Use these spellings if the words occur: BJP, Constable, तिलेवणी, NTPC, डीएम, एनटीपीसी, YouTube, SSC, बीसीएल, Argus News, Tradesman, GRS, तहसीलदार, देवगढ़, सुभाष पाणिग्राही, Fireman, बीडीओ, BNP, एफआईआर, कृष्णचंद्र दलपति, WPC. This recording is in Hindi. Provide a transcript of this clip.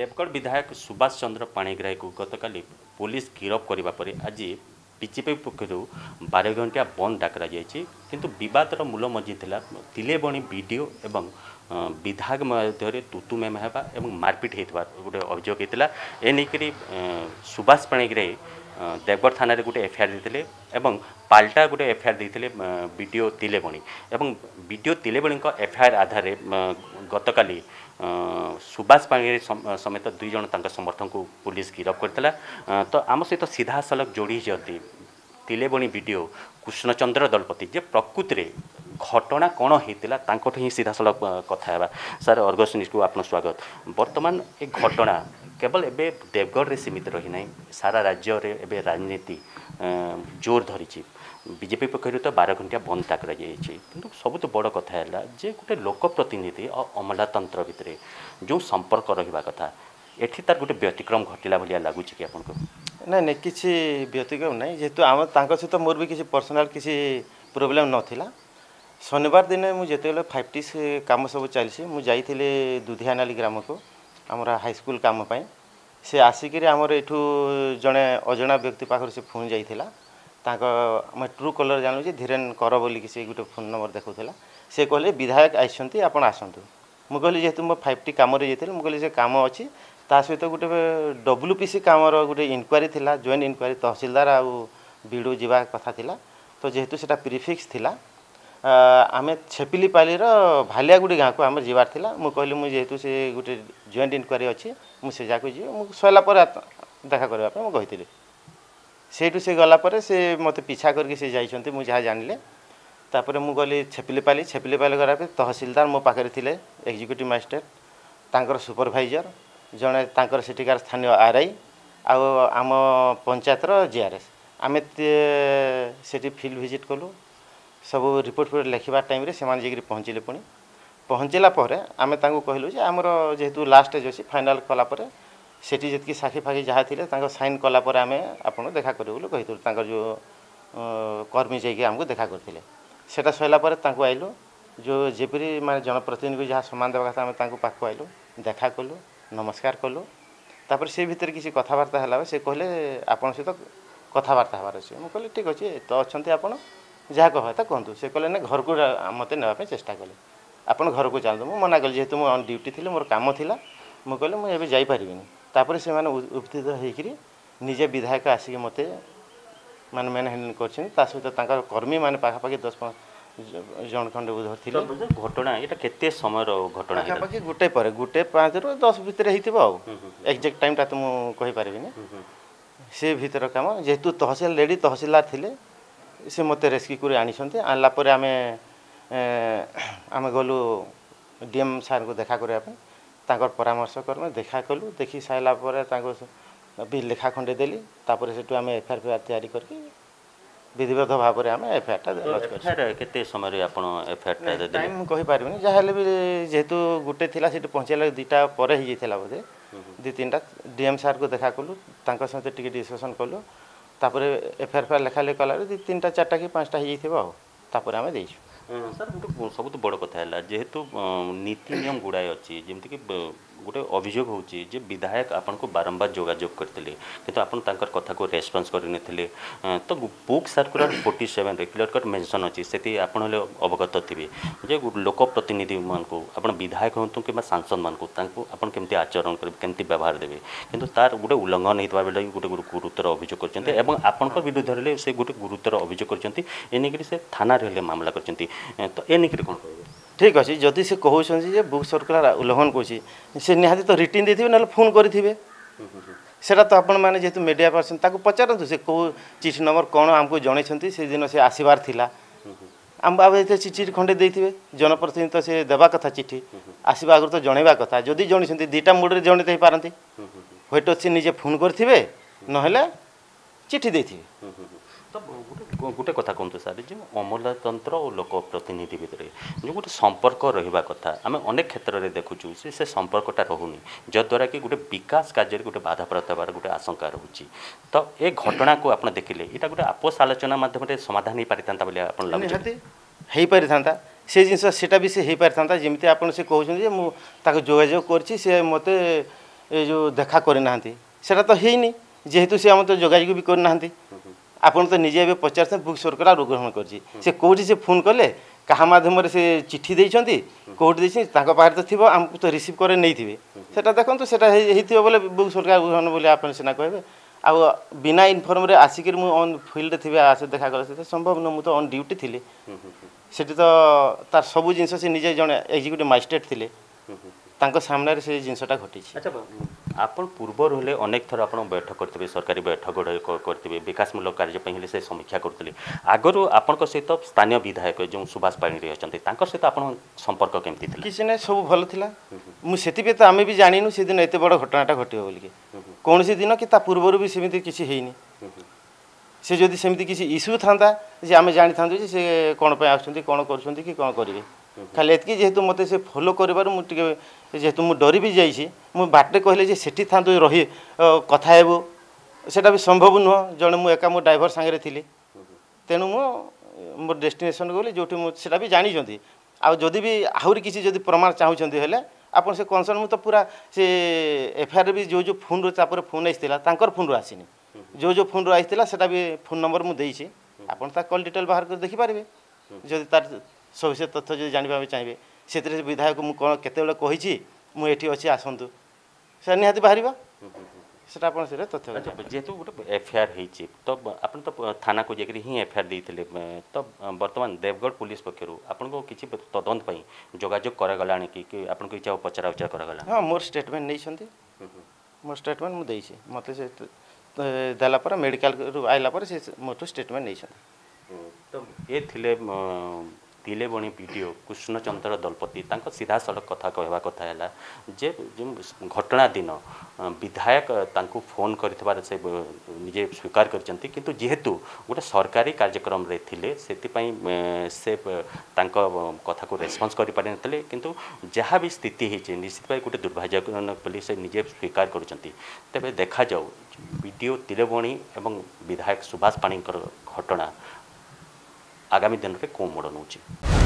देवगढ़ विधायक सुभाष पाणिग्राही को गतकाली पुलिस गिरफ करने पर आज बीजेपी पक्ष 12 घंटा बंद डाक किंतु बदर मूल मझी था तिलेवणी बीडीओ एवं विधायक मध्य तुतुमेम होगा मारपिट होता गोटे अभियोग होता एनेकरी सुभाष पाणिग्राही देवगढ़ थाना गोटे एफआईआर देते पाल्टा गोटे एफआईआर देते बीडीओ तिलेवणी एवं बीडीओ तिलेवणी एफआईआर आधार गतकाली सुभाष पाणिग्राही समेत 2 जन समर्थक को पुलिस गिरफ करता। तो आम सहित सीधा सलख जोड़ी तिलेवणी बीडीओ कृष्णचंद्र दलपति जे प्रकृति रे घटना कौन होता ही सीधा सलख कथा है। सर अर्गस न्यूज को आपन स्वागत। बर्तमान ए घटना केवल एबे देवगढ़ रे सीमित रही ना, सारा राज्य रे एबे राजनीति जोर धरी बीजेपी पक्ष 12 घंटा बंद डाक किंतु सबुत बड़ कथा है जे गोटे लोकप्रतिनिधि और अमलातंत्र भितर जो संपर्क रहा कथा एठी तार गोटे व्यतिक्रम घटला भाया लगुच कि आपन को? ना ना कि व्यतिक्रम ना, जेहेतु आम सहित मोर भी किसी पर्सनाल किसी प्रोब्लेम नाला। शनिवार दिन मुझे जो 5T काम सब चलसी मुझे दुधियानाली ग्राम को आम हाईस्कल काम से आसिक आमर यू जड़े अजना व्यक्ति पाखर से फोन जाता आम ट्रू कलर जानू जी धीरेन कर बोलिकी से गोटे फोन नंबर देखा से कहले विधायक आई आप आसतु। मुझे कहली जेहेतु मो 5T कम मुझे कम अच्छी ता सहित गोटे WPC कम गोटे इनक्वारी था जॉइंट इनक्वारी तहसीलदार आउ बीडीओ जावा कथा था। तो जेहेतु से प्रीफिक्स था आमे छेपिलीपाली भालियागुड़ी गाँव को आम जीवार थिला। मु कहली मुझे जेहेतु से गोटे जॉइंट इनक्वारी अच्छी मुझे जाक सरला देखा करने मुझे सेठू से गलापर से मत पीछा करके से जाइए मुझे जान तापर मुझे छेपिलीपाली करापे तहसीलदार मो पाखे थे एग्जीक्यूटिव मजिस्ट्रेट तांकर सुपरभाइजर जड़े तांकर सेठिकार स्थानीय RI आउ आम पंचायतर GRS आम से फील्ड विजिट कलु सब रिपोर्ट फिर लिखा टाइम रे सेमान जेकरी पहुँचले पुणी पहुँचला आम कहलु जे आमर जेहेतु लास्ट स्टेज अच्छी फाइनाल कलापर सेठी जितकी साखी फाखी जहाँ थे साइन कलापर आम आप देखा कर जो कर्मी जामको देखा करते सेटा सरलापर आइलु जो जेपरी माने जनप्रतिनिधि जहाँ सम्मान देवा कथा आम पाख आइलु देखा कलु नमस्कार कलु तापर से भितर किसी कथबार्ता है से कहले आपन सहित कथबार्ता हबार अच्छे। मुझे कहली ठीक अच्छे तो अच्छा आप जहाँ कहता कहतु से कहले ना घर को मत नापी चेषा कले आप घर को जातु मुझे मना कली जेहेतु मुझे ड्यूटी थी मोर काम था मुझे कहले मुझे जापर से उत्थित होकर निजे विधायक आसिक मत मैंने मेन हैंडल कर कर्मी मैंने पाखापाखि 10-5 जन खंड धरती घटना ये केते समय घटना पाखापाखि गोटे 5-10 भितर हो एक्जाक्ट टाइम तो मुझे कहीपरि से भर कम जेहेतु तहसील लेडी तहसीलदार थे से मत रेस्क्यू कर आनलापर आम आम गलु डीएम सार को देखा करने परामर्श कर देखा कलु देखी सारापर भी लेखा खंडे देली तापर से आम एफआईआर तैयारी करके विधिवत भाव में आम एफआईआर केते समय एफआईआर टाइम मुझे कहीपरि जहाँ भी जेहेतु गोटे थी से पहुँचला 2टा पर ही जाता बोधे 2-3टा डीएम सार को देखा कलु सहित टिके डिस्कसन कलु तापर एफआईआर लेखालेखी कला 3-4 कि 5टा होपर आम दे। सर गोटे सबुत बड़ कथा है जेहेतु नीति नियम गुड़ाए अच्छी जमीक गोटे अभियोग होची जे विधायक आपन को बारंबार जोगाजोग करते किंतु आपन तांकर कथा को रेस्पॉन्स करनी। तो book circular 47 clear cut mention अच्छी से आपन हले अवगत थी जे लोक प्रतिनिधि मानू आप विधायक हूँ कि सांसद मानू आपन केमती आचरण करमती व्यवहार देवे किंतु तार गोटे उल्लंघन होता बेल गोटे गुरुतर अभियोग कर आपण विरुद्ध रे से गोटे गुरुतर अभियोग कर से थाना रे मामला कर। तो ये निकरी कौन कह ठीक अच्छे जदि से कहते बुक सर्कुलर उल्लंघन कर निहाती तो रिटर्न दे ना फोन करेंगे सेटा तो आपण मैंने जेहतु मीडिया पर्सन ताको पचारतु से कौ चिठी नंबर कौन आमको जनई से दिन से आसबार था आम आप चिठी खंडे देते जनप्रतिनिधि तो से देवा कथा चिठी आसवा आगे तो जनवा कथा जदि जनी 2टा मोड़े जनित हो पारती ह्वेट अच्छे निजे फोन करेंगे ना चिठी दे। तो गोटे कथा कहतु सारे जो अमलातंत्र और लोक प्रतिनिधि भितर जो गोटे संपर्क रहा कथा आम अनेक क्षेत्र में देखुचु से संपर्कटा रोनी जद्वारा कि गोटे विकास कार्य गोटे बाधाप्राप्त होबार गोटे आशंका रोचे। तो ये घटना को आपड़ देखिले ये गोटे आपोस आलोचना माध्यम समाधान हो पारि बोले आप लगे पारि था से जिनसा भी से हो पारि था जमी आप कहते मुझे जोगाजोग कर मत ये जो देखा करना तो होनी जेहेतु सी आम तो जोगाजोग भी करना आपन तो निजे ए पचार बुक सरकार ग्रहण कर कौटी से फोन कले क्या मध्यम से चिठी देती कौटी देखे तो थी आमको तो रिसीव करे नहीं थे से देखो से बोले बुक सरकार ग्रहण बोले आप सीना कहे आउ बिना इनफर्म रे आसिक मुझ फिल्ड थे आस देखा कले संभव न मुझे ऑन ड्यूटी थी से तो तार सब जिन से निजे जो एग्जीक्यूटिव मजिस्ट्रेट थे सामने से जिनटा घटी। अच्छा आपन पूर्वर हेल्ले अनेक थर आप बैठक करते सरकारी बैठक करते विकासमूलक कार्यपाई से समीक्षा करते आगर आपन सहित स्थानीय विधायक जो सुभाष पाणिग्राही अच्छा सहित आप संपर्क केमती थी किसी ना सब भल था मुझे तो आम भी जानु से दिन एत बड़ घटनाटा घटे बोलिए कौन से दिन कि पूर्वर भी सेमती किसी से जदि सेमती किसी इश्यू था आम जानी था से कौन आसुँच कौन करें खाली एतकी जेहेतु मत से फॉलो कर जेहेतु मु डरी भी जाइए मु बाटे कहले सेठी था रही कथा हेबो सेटा भी संभव नुह जड़े मु एका मो ड्राइवर सांगे थी तेणु मु मोर डेस्टिनेसन गली जो सेटा भी जानी आउ जदि भी आहरी किसी जदि प्रमाण चाहूँगी हेल्ले आपन से कनसर्न मु तो पूरा से एफआईआर भी जो जो फोन रो तापर फोन आइसला तांकर फोन रो आसीनी जो फोन रो आइसला सेटा भी फोन नंबर मु देइछि आपन ता कॉल डिटेल बाहर कर देखि पारबे जदि तार सब से तथ्य जो जानवाई चाहिए से विधायक मुझे मुझे अच्छी आसतु से निहाती बाहर से तथ्य जेहेतु गोटे एफआईआर होती तो आपन तो थाना को जाकर ही एफआईआर देते तो बर्तमान देवगढ़ पुलिस पक्षर आपको किसी तदंतपाई जोगाजोग कराला कि आपन को किसी पचरा उचरा कराला। हाँ मोर स्टेटमेंट नहीं मोर स्टेटमेंट मुझे मत से देला मेडिकल आइला मोटू स्टेटमेंट नहीं तो ये तिलेवणी बीडीओ कृष्णचंद्र दलपति सीधा सड़क कथा कहवा कथा है जे घटना दिन विधायक तांको फोन कर से निजे स्वीकार करते किंतु जेहेतु गोटे सरकारी कार्यक्रम रे थिले से तांको कथा को रेस्पॉन्स करि पारि नथिले किंतु जहाँ भी स्थिति है निश्चित भाई गोटे दुर्भाग्यजनक बोली से निजे स्वीकार करते तेबे देखा जाऊ बीडीओ तिलेवणी एवं विधायक सुभाष पाणिग्राही घटना आगामी दिन में कौन मोड़ नौ।